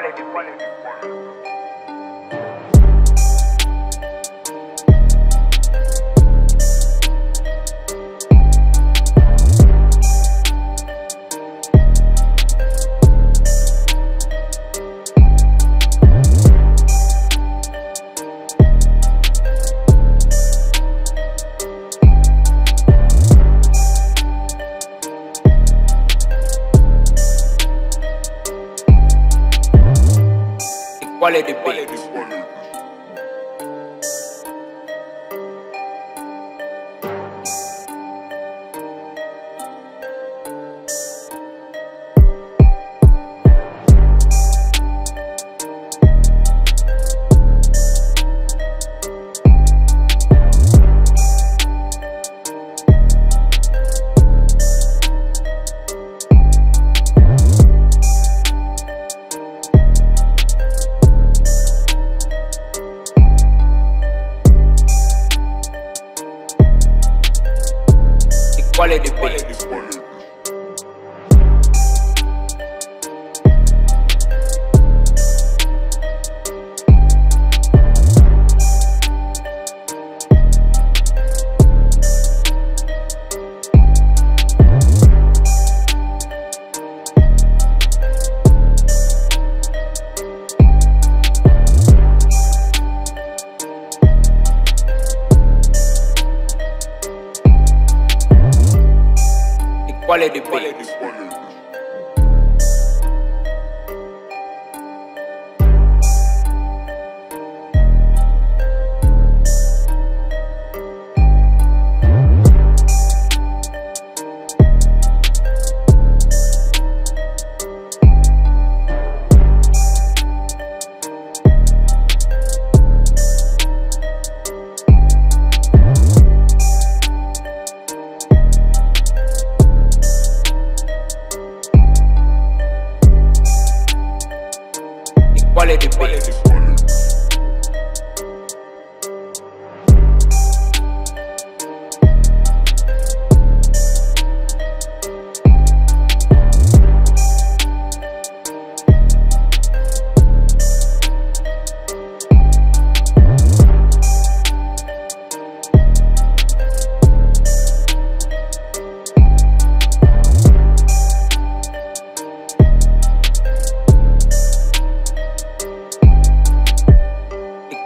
quality. Quality beat. Quality beat. Quality beat.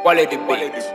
Quality. Quality.